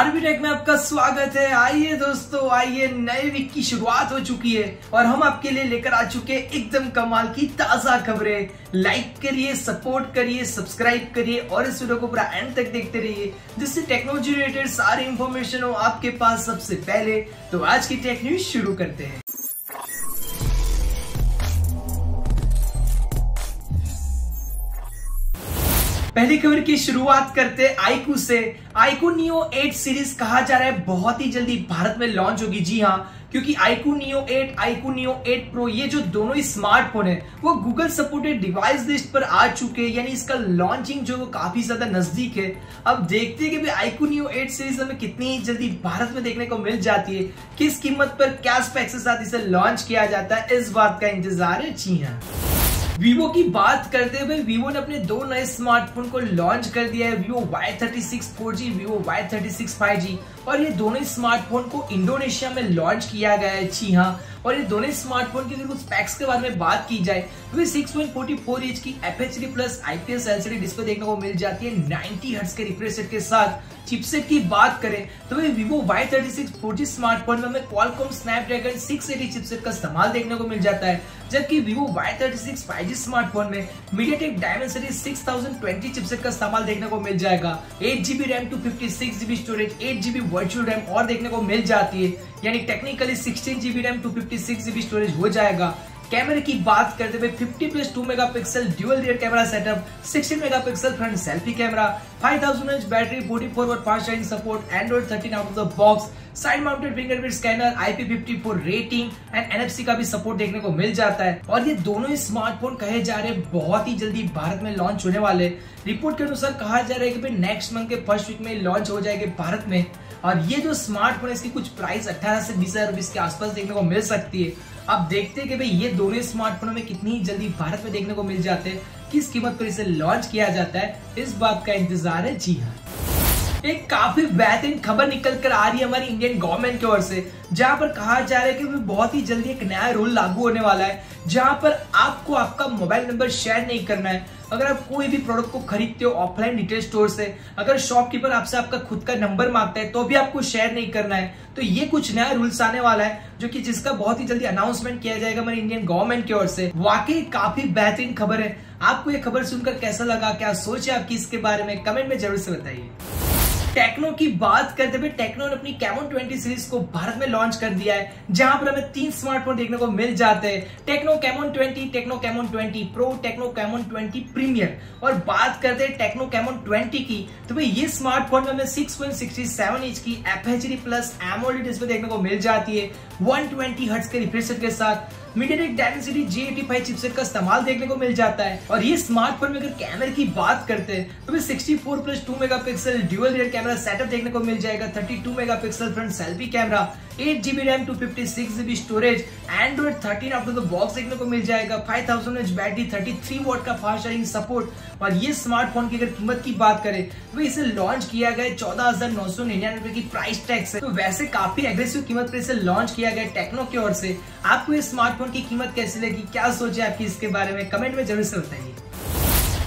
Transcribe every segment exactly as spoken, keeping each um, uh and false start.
RB take में आपका स्वागत है। आइए दोस्तों, आइए नए वीक की शुरुआत हो चुकी है और हम आपके लिए लेकर आ चुके एकदम कमाल की ताजा खबरें। लाइक करिए, सपोर्ट करिए, सब्सक्राइब करिए और इस वीडियो को पूरा एंड तक देखते रहिए, जिससे टेक्नोलॉजी रिलेटेड सारी इंफॉर्मेशन हो आपके पास सबसे पहले। तो आज की टेक न्यूज शुरू करते हैं। पहली खबर की शुरुआत करते iQOO से। iQOO Neo एट सीरीज कहा जा रहा है बहुत ही जल्दी भारत में लॉन्च होगी। जी हाँ, क्योंकि iQOO Neo eight, iQOO Neo eight Pro, ये जो दोनों ही स्मार्टफोन है वो गूगल सपोर्टेड डिवाइस लिस्ट पर आ चुके हैं, यानी इसका लॉन्चिंग जो वो काफी ज्यादा नजदीक है। अब देखते हैं कि iQOO Neo एट सीरीज हमें कितनी जल्दी भारत में देखने को मिल जाती है, किस कीमत पर, क्या स्पेक्स के साथ इसे लॉन्च किया जाता है, इस बात का इंतजार है। जी हाँ, वीवो की बात करते हुए वीवो ने अपने दो नए स्मार्टफोन को लॉन्च कर दिया है, Vivo Y thirty six four G, Vivo Y thirty six five G, और ये दोनों ही स्मार्टफोन को इंडोनेशिया में लॉन्च किया गया है। जी हाँ, और ये दोनों स्मार्टफोन के कुछ स्पेक्स के बारे में बात की जाए तो ये six point four four inch की F H D plus I P S L C D display देखने को मिल जाती है नाइंटी हर्ट्ज के रिफ्रेश रेट के साथ। चिपसेट की बात करें तो ये Vivo Y thirty six four G smartphone में हमें Qualcomm Snapdragon six eighty chipset का इस्तेमाल देखने को मिल जाता है, जबकि Vivo Y thirty six five G smartphone में MediaTek Dimensity six thousand twenty chipset का इस्तेमाल देखने को मिल जाएगा। Eight G B RAM, two fifty six G B storage, eight G B virtual RAM और देखने को मिल जाती है, यानी technically sixteen G B RAM, two fifty six G B storage हो जाएगा। कैमरे की बात करते हुए fifty plus two megapixel dual rear camera setup, sixteen megapixel front selfie camera, five thousand M A H battery, forty four watt fast charging support, Android thirteen out of the box, side mounted fingerprint scanner, I P fifty four rating and N F C का भी support देखने को मिल जाता है। और ये दोनों ही स्मार्टफोन कहे जा रहे बहुत ही जल्दी भारत में लॉन्च होने वाले। रिपोर्ट के अनुसार कहा जा रहा है कि नेक्स्ट मंथ के फर्स्ट वीक में लॉन्च हो जाएंगे भारत में। और ये जो स्मार्टफोन है इसकी कुछ प्राइस अठारह से बीस हजार रुपए के आसपास देखने को मिल सकती है। अब देखते हैं कि भाई ये दोनों स्मार्टफोन में कितनी जल्दी भारत में देखने को मिल जाते हैं, किस कीमत पर इसे लॉन्च किया जाता है, इस बात का इंतजार है। जी हाँ, एक काफी बेहतरीन खबर निकल कर आ रही है हमारी इंडियन गवर्नमेंट की ओर से, जहां पर कहा जा रहा है कि बहुत ही जल्दी एक नया रूल लागू होने वाला है, जहां पर आपको आपका मोबाइल नंबर शेयर नहीं करना है। अगर आप कोई भी प्रोडक्ट को खरीदते हो ऑफलाइन रिटेल स्टोर से, अगर शॉपकीपर आपसे आपका खुद का नंबर मांगता है तो भी आपको शेयर नहीं करना है। तो ये कुछ नया रूल्स आने वाला है, जो कि जिसका बहुत ही जल्दी अनाउंसमेंट किया जाएगा हमारी इंडियन गवर्नमेंट की ओर से। वाकई काफी बेहतरीन खबर है। आपको ये खबर सुनकर कैसा लगा, क्या सोचे आपकी इसके बारे में, कमेंट में जरूर से बताइए। टेक्नो की बात करते हुए टेक्नो ने अपनी कैमोन ट्वेंटी सीरीज को भारत में लॉन्च कर दिया है, जहां पर हमें तीन स्मार्टफोन देखने को मिल जाते हैं, Tecno Camon twenty, Tecno Camon twenty Pro, Tecno Camon twenty Premier. और बात करते हैं टेक्नो कैमोन ट्वेंटी की, तो भाई ये स्मार्टफोन में हमें six point six seven inch की F H D plus AMOLED display देखने को मिल जाती है वन ट्वेंटी हर्ट्ज के रिफ्रेश रेट के साथ। MediaTek Dimensity G eighty five chipset का इस्तेमाल देखने को मिल जाता है। और ये स्मार्टफोन में अगर कैमरे की बात करते हैं तो भी sixty four plus two megapixel dual rear camera setup देखने को मिल जाएगा, thirty two megapixel front selfie camera, eight G B RAM, two fifty six G B storage, Android thirteen out of the box देखने को मिल जाएगा, five thousand M A H battery, thirty three watt का fast charging support. और ये smartphone की अगर कीमत की बात करें तो इसे लॉन्च किया गया चौदह हज़ार नौ सौ निन्यानवे की प्राइस टैग से। तो वैसे काफी एग्रेसिव कीमत पर इसे लॉन्च किया गया टेक्नो की ओर से। आपको ये स्मार्टफोन की कीमत कैसी लगी, क्या सोचे आपकी इसके बारे में, कमेंट में जरूर से बताइए।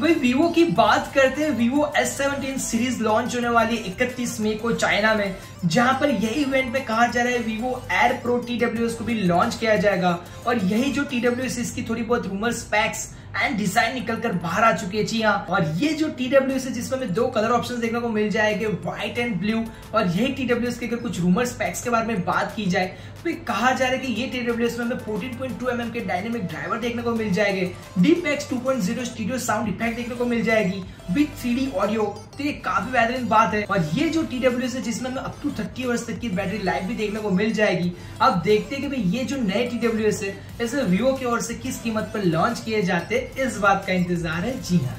वही वीवो की बात करते हैं, Vivo S seventeen series launch होने वाली इकतीस मई को चाइना में, जहां पर यही इवेंट में कहा जा रहा है Vivo Air Pro T W S को भी लॉन्च किया जाएगा। और यही जो टी डब्ल्यू एस इसकी थोड़ी बहुत रूमर स्पेक्स एंड डिजाइन निकल कर बाहर आ चुकी है। जी हाँ, और ये जो टी डब्ल्यू एस है जिसमें हमें दो कलर ऑप्शंस देखने को मिल जाएंगे, व्हाइट एंड ब्लू। और यही टी डब्ल्यू एस के अगर कुछ रूमर स्पेक्स के बारे में बात की जाए तो कहा जा रहा है कि ये टी डब्ल्यू एस में हमें फोर्टीन पॉइंट टू एमएम के डायनेमिक ड्राइवर देखने को मिल जाएंगे, DeepX two point zero stereo sound effect देखने को मिल जाएगी विद थ्री डी ऑडियो। तो ये काफी बेहतरीन बात है। और ये जो टी डब्ल्यू एस है जिसमें हमें अप टू थर्टी आवर्स तक की बैटरी लाइफ भी देखने को मिल जाएगी। अब देखते हैं कि भाई ये जो नए टी डब्ल्यू एस है इसे वीवो की ओर से किस कीमत पर लॉन्च किए जाते, इस बात का इंतजार है। जी हाँ,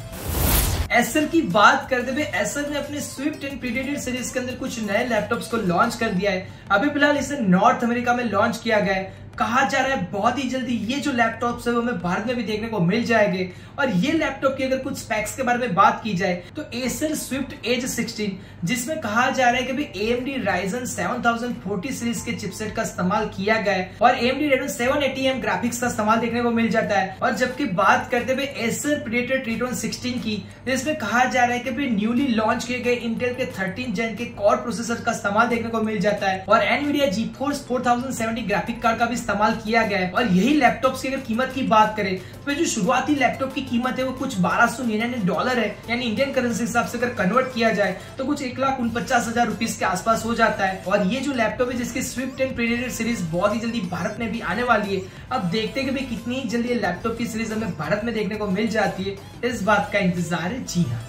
एसर की बात करते हुए एसर ने अपने स्विफ्ट एंड प्रीडेटेड सीरीज के अंदर कुछ नए लैपटॉप्स को लॉन्च कर दिया है। अभी फिलहाल इसे नॉर्थ अमेरिका में लॉन्च किया गया है। कहा जा रहा है बहुत ही जल्दी ये जो लैपटॉप्स है वो हमें भारत में भी देखने को मिल जाएंगे। और ये लैपटॉप की अगर कुछ स्पेक्स के बारे में बात की जाए तो Acer Swift Edge सिक्सटीन, जिसमें कहा जा रहा है कि भाई A M D Ryzen seven thousand forty series के चिपसेट का इस्तेमाल किया गया है और A M D Radeon seven eighty M graphics का इस्तेमाल देखने को मिल जाता है। और जबकि बात करते हुए Acer Predator Triton सिक्सटीन की, जिसमें कहा जा रहा है कि न्यूली लॉन्च किए गए Intel के थर्टीन जेन के कोर प्रोसेसर का इस्तेमाल देखने को मिल जाता है और Nvidia GeForce four thousand seventy graphic card का भी इस्तेमाल किया गया है। और यही लैपटॉप्स की अगर कीमत की बात करें तो जो शुरुआती लैपटॉप की कीमत है वो कुछ बारह सौ निन्यानवे डॉलर है, यानी इंडियन करेंसी हिसाब से अगर कन्वर्ट किया जाए तो कुछ एक लाख उनपचास हजार रुपीज के आसपास हो जाता है। और ये जो लैपटॉप है जिसकी स्विफ्ट एंड प्रेडेटर सीरीज बहुत ही जल्दी भारत में भी आने वाली है। अब देखते हैं कि कितनी जल्दी ये लैपटॉप की सीरीज हमें भारत में देखने को मिल जाती है, इस बात का इंतजार है। जी हाँ,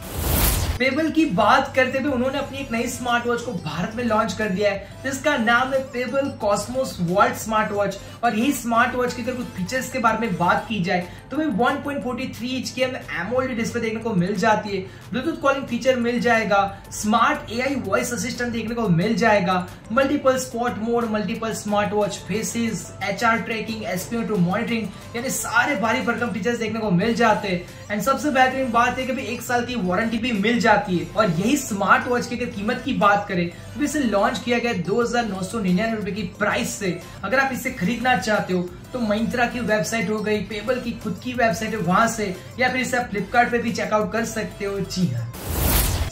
फेबल की बात करते हुए उन्होंने अपनी एक नई स्मार्ट वॉच को भारत में लॉन्च कर दिया है जिसका नाम है Fable Cosmos world smart watch. और यही स्मार्ट वॉच के अगर कुछ फीचर्स के बारे में बात की जाए तो हमें one point four three inch की हमें AMOLED डिस्प्ले देखने को मिल जाती है, ब्लूटूथ कॉलिंग फीचर मिल जाएगा, स्मार्ट एआई वॉइस असिस्टेंट देखने को मिल जाएगा, multiple sport mode, multiple smart watch faces, H R tracking, S P O two monitoring, यानी सारे भारी भरकम फीचर्स देखने को मिल जाते हैं। एंड सबसे बेहतरीन बात है कि एक साल की वारंटी भी मिल जाती है। और यही स्मार्ट वॉच की अगर कीमत की बात करें तो इसे लॉन्च किया गया दो हजार नौ सौ निन्यानवे रुपए की प्राइस से। अगर आप इसे खरीदना चाहते हो तो महिंद्रा की वेबसाइट हो गई, पेबल की खुद की वेबसाइट है वहां से, या फिर इसे आप फ्लिपकार्ट पे भी चेकआउट कर सकते हो। जी हाँ,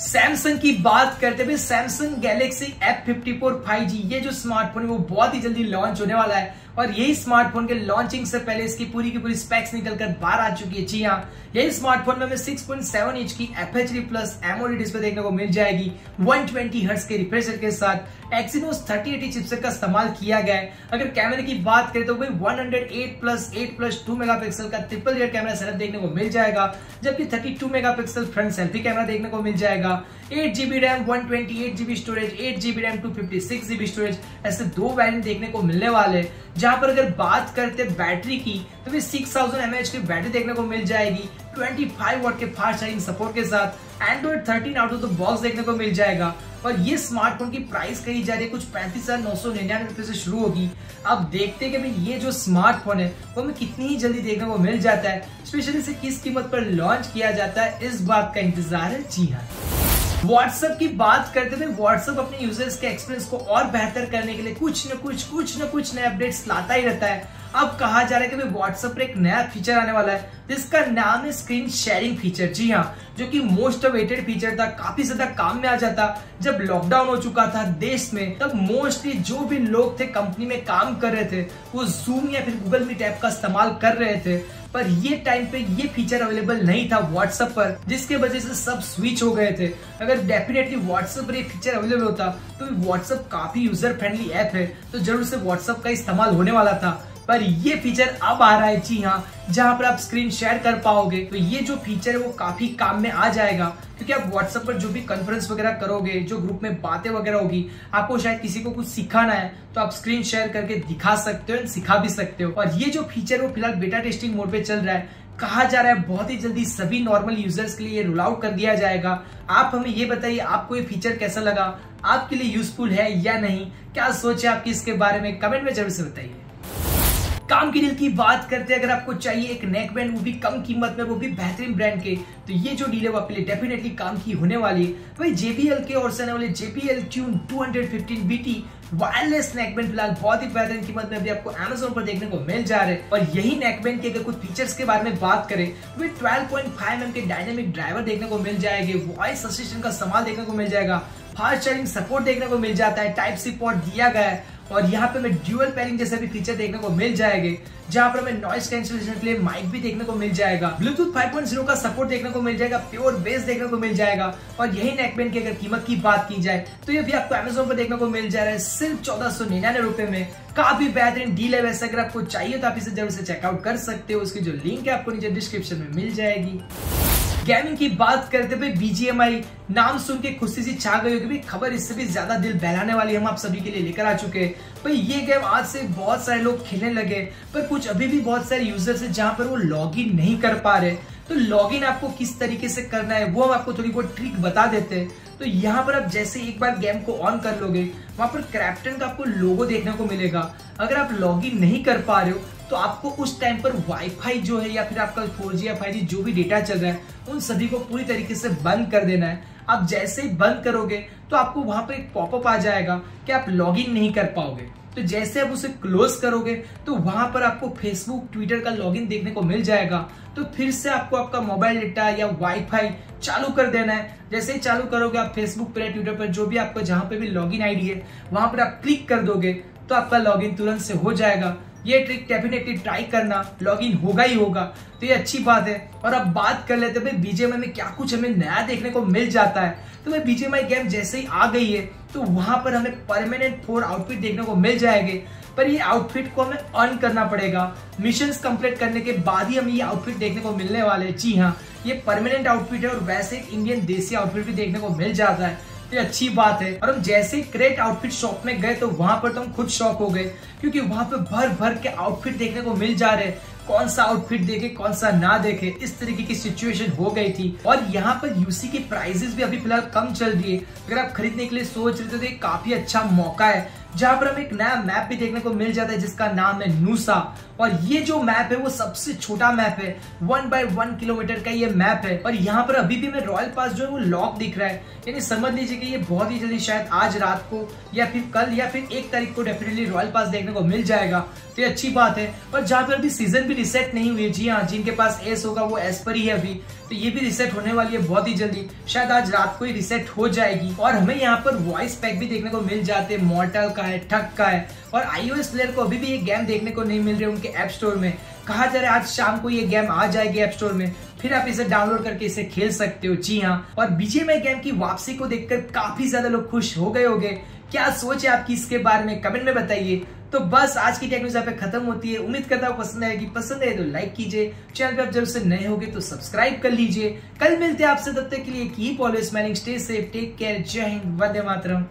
सैमसंग की बात करते हुए Samsung Galaxy F fifty four five G, ये जो स्मार्टफोन है वो बहुत ही जल्दी लॉन्च होने वाला है। और यही स्मार्टफोन के लॉन्चिंग से पहले इसकी पूरी की पूरी स्पेक्स निकलकर बाहर आ चुकी है। जी हाँ, यही स्मार्टफोन में हमें सिक्स पॉइंट सेवन इंच की F H D plus AMOLED display देखने को मिल जाएगी, वन ट्वेंटी हर्ट्ज के रिफ्रेश रेट के साथ, Exynos थर्टी एटी चिपसेट का इस्तेमाल किया गया है। अगर कैमरे की बात करें तो वही one O eight plus eight plus two megapixel का ट्रिपल रियर कैमरा सेटअप देखने को मिल जाएगा, जबकि thirty two megapixel front selfie camera देखने को मिल जाएगा। Eight G B RAM, one twenty eight G B storage, eight G B RAM, two fifty six G B storage, ऐसे दो वेरिएंट देखने को मिलने वाले हैं। जहां पर अगर बात करते हैं बैटरी की तो भी six thousand M A H की बैटरी देखने को मिल जाएगी, ट्वेंटी फाइव वाट के फास्ट चार्जिंग सपोर्ट के साथ, Android thirteen out of the box देखने को मिल जाएगा। और ये स्मार्टफोन की प्राइस कही जा रही है कुछ पैंतीस हजार नौ सौ निन्यानवे रुपए से शुरू होगी। अब देखते हैं कि भाई ये जो स्मार्टफोन है वो हमें कितनी ही जल्दी देखने को मिल जाता है, स्पेशली इसे किस कीमत पर लॉन्च किया जाता है, इस बात का इंतजार है। जी हाँ, WhatsApp की बात करते हुए WhatsApp अपने यूजर्स के एक्सपीरियंस को और बेहतर करने के लिए कुछ न कुछ कुछ न कुछ नए अपडेट्स लाता ही रहता है। अब कहा जा रहा है कि भाई WhatsApp पर एक नया फीचर आने वाला है जिसका नाम है स्क्रीन शेयरिंग फीचर। जी हाँ, जो कि मोस्ट अवेटेड फीचर था, काफी ज्यादा काम में आ जाता जब लॉकडाउन हो चुका था देश में, तब मोस्टली जो भी लोग थे कंपनी में काम कर रहे थे वो Zoom या फिर Google Meet ऐप का इस्तेमाल कर रहे थे, पर ये टाइम पे ये फीचर अवेलेबल नहीं था WhatsApp पर, जिसके वजह से सब स्विच हो गए थे। अगर डेफिनेटली WhatsApp पर ये फीचर अवेलेबल होता तो WhatsApp काफी यूजर फ्रेंडली ऐप है, तो जरूर से WhatsApp का इस्तेमाल होने वाला था, पर ये फीचर अब आ रहा है। जी हाँ, जहाँ पर आप स्क्रीन शेयर कर पाओगे, तो ये जो फीचर है वो काफी काम में आ जाएगा, क्योंकि आप WhatsApp पर जो भी कॉन्फ्रेंस वगैरह करोगे, जो ग्रुप में बातें वगैरह होगी, आपको शायद किसी को कुछ सिखाना है तो आप स्क्रीन शेयर करके दिखा सकते हो, सिखा भी सकते हो। और ये जो फीचर है वो फिलहाल बेटा टेस्टिंग मोड पे चल रहा है, कहा जा रहा है बहुत ही जल्दी सभी नॉर्मल यूजर्स के लिए रोल आउट कर दिया जाएगा। आप हमें ये बताइए आपको ये फीचर कैसा लगा, आपके लिए यूजफुल है या नहीं, क्या सोचे आपकी इसके बारे में, कमेंट में जरूर से बताइए। काम की डील की बात करते हैं, अगर आपको चाहिए एक नेक बैंड, वो भी कम कीमत में, वो भी बेहतरीन ब्रांड के, तो ये जो डील है वो आपके लिए डेफिनेटली काम की होने वाली है। भाई J B L के ओर से आने वाले J B L Tune two fifteen B T wireless neckband फिलहाल बहुत ही बेहतरीन कीमत में अभी आपको Amazon पर देखने को मिल जा रहे हैं। और यही नेकबैंड के अगर कुछ फीचर्स के बारे में बात करें तो twelve point five M M के डायनेमिक ड्राइवर देखने को मिल जाएंगे, वॉइस असिस्टेंट का इस्तेमाल देखने को मिल जाएगा, फास्ट चार्जिंग सपोर्ट देखने को मिल जाता है, टाइप सी पोर्ट दिया गया है। और यहाँ पे हमें ड्यूअल पेयरिंग जैसे भी फीचर देखने को मिल जाएंगे, जहाँ पर हमें नॉइस कैंसिलेशन के लिए माइक भी देखने को मिल जाएगा, ब्लूटूथ फाइव पॉइंट ज़ीरो का सपोर्ट देखने को मिल जाएगा, प्योर बेस देखने को मिल जाएगा। और यही नेकबैंड की अगर कीमत की बात की जाए तो ये भी आपको Amazon पर देखने को मिल जा रहा है सिर्फ चौदह सौ निन्यानवे रुपए में, काफी बेहतरीन डील है। वैसे अगर आपको चाहिए तो आप इसे जरूर से चेकआउट कर सकते हो, उसकी जो लिंक है आपको नीचे डिस्क्रिप्शन में मिल जाएगी। गेमिंग की बात करते हुए B G M I नाम सुन के खुशी सी छा गई होगी, खबर इससे भी ज्यादा दिल बहलाने वाली हम आप सभी के लिए लेकर आ चुके हैं। पर ये गेम आज से बहुत सारे लोग खेलने लगे, पर कुछ अभी भी बहुत सारे यूजर्स हैं जहां पर वो लॉग इन नहीं कर पा रहे, तो लॉग इन आपको किस तरीके से करना है वो हम आपको थोड़ी बहुत ट्रिक बता देते हैं। तो यहाँ पर आप जैसे एक बार गेम को ऑन कर लोगे वहाँ पर क्राफ्टन का आपको लोगो देखने को मिलेगा। अगर आप लॉगिन नहीं कर पा रहे हो तो आपको उस टाइम पर वाईफाई जो है या फिर आपका फोर जी या फाइव जी जो भी डेटा चल रहा है उन सभी को पूरी तरीके से बंद कर देना है। आप जैसे ही बंद करोगे तो आपको वहाँ पर एक पॉपअप आ जाएगा कि आप लॉगिन नहीं कर पाओगे। तो जैसे आप उसे क्लोज करोगे तो वहाँ पर आपको फेसबुक ट्विटर का लॉगिन देखने को मिल जाएगा। तो फिर से आपको आपका मोबाइल डेटा या वाईफाई चालू कर देना है। जैसे ही चालू करोगे आप फेसबुक पर ट्विटर पर जो भी आपको जहाँ पे भी लॉगिन आईडी है वहाँ पर आप क्लिक कर दोगे तो आपका लॉगिन तुरंत से हो जाएगा। ये ट्रिक डेफिनेटली ट्राई करना, लॉगिन होगा ही होगा, तो ये अच्छी बात है। और अब बात कर लेते हैं भाई बीजीएमआई में क्या कुछ हमें नया देखने को मिल जाता है। तो भाई बीजीएमआई गेम जैसे ही आ गई है तो वहां पर हमें परमानेंट फोर आउटफिट देखने को मिल जाएंगे, पर ये आउटफिट को हमें अर्न करना पड़ेगा। मिशंस कंप्लीट करने के बाद ही हमें ये आउटफिट देखने को मिलने वाले हैं। जी हाँ, ये परमानेंट आउटफिट है और वैसे इंडियन देसी आउटफिट भी देखने को मिल जाता है, तो अच्छी बात है। और हम जैसे क्रेट आउटफिट शॉप में गए तो वहां पर तो हम खुद शॉक हो गए, क्योंकि वहां पर भर भर के आउटफिट देखने को मिल जा रहे हैं। कौन सा आउटफिट देखे कौन सा ना देखे, इस तरीके की सिचुएशन हो गई थी। और यहाँ पर यूसी की प्राइसेस भी अभी फिलहाल कम चल रही है। अगर आप खरीदने के लिए सोच रहे थे तो ये काफी अच्छा मौका है, जहाँ पर हमें एक नया मैप भी देखने को मिल जाता है जिसका नाम है नूसा। और ये जो मैप है वो सबसे छोटा मैप है, वन बाय वन किलोमीटर का ये मैप है। और यहाँ पर अभी भी हमें रॉयल पास जो है वो लॉक दिख रहा है, यानी समझ लीजिए कि ये बहुत ही जल्दी शायद आज रात को या फिर कल या फिर एक तारीख को डेफिनेटली रॉयल पास देखने को मिल जाएगा, तो ये अच्छी बात है। और जहाँ पर अभी सीजन भी रिसेट नहीं हुई है, जी हाँ, जिनके पास एस होगा वो एस पर ही है अभी, तो ये भी रिसेट होने वाली है बहुत ही जल्दी, शायद आज रात को ही रिसेट हो जाएगी। और हमें यहाँ पर वॉइस पैक भी देखने को मिल जाते हैं, मॉर्टल का है, ठग का है। और आईओएस प्लेयर को अभी भी ये गेम देखने को नहीं मिल रहे उनके ऐप स्टोर में। कहा जा रहा है आज शाम को ये गेम आ जाएगी ऐप स्टोर में, फिर आप इसे डाउनलोड करके इसे खेल सकते हो। जी हाँ, और बीजीएमआई गेम की वापसी को देखकर काफी ज्यादा लोग खुश हो गए होंगे। क्या सोच है आपकी इसके बारे में, कमेंट में बताइए। तो बस आज की टेक्नोज यहाँ पे खत्म होती है। उम्मीद करता हूँ पसंद आएगी, पसंद आए तो लाइक कीजिए, चैनल पे आप जब से नए होंगे तो सब्सक्राइब कर लीजिए। कल मिलते हैं आपसे, तब तक के लिए keep always smiling, stay safe, take care, जय हिंद, वंदे मातरम।